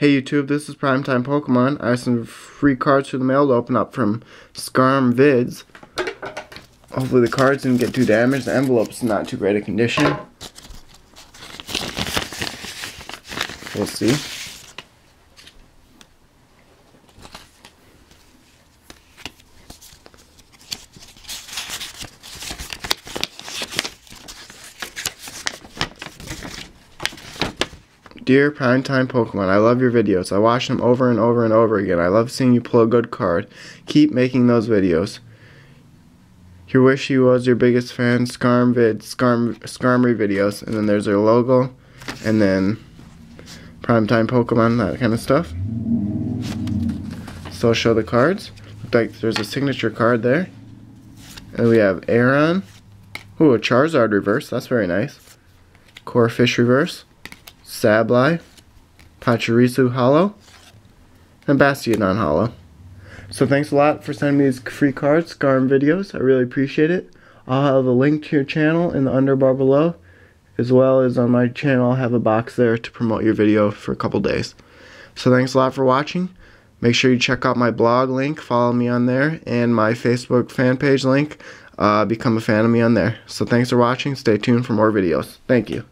Hey YouTube, this is Primetime Pokemon. I have some free cards through the mail to open up from SkarmVids. Hopefully the cards didn't get too damaged. The envelope's not too great a condition. We'll see. Dear Primetime Pokemon, I love your videos. I watch them over and over and over again. I love seeing you pull a good card. Keep making those videos. Your wish he was your biggest fan, Skarmory videos. And then there's their logo. And then Primetime Pokemon, that kind of stuff. So I'll show the cards. Looks like there's a signature card there. And we have Aron. Ooh, a Charizard reverse. That's very nice. Corfish reverse. Sableye, Pachirisu Hollow, and Bastiodon Hollow. So thanks a lot for sending me these free cards, Skarm videos. I really appreciate it. I'll have a link to your channel in the underbar below, as well as on my channel. I'll have a box there to promote your video for a couple days. So thanks a lot for watching. Make sure you check out my blog link, follow me on there, and my Facebook fan page link. Become a fan of me on there. So thanks for watching. Stay tuned for more videos. Thank you.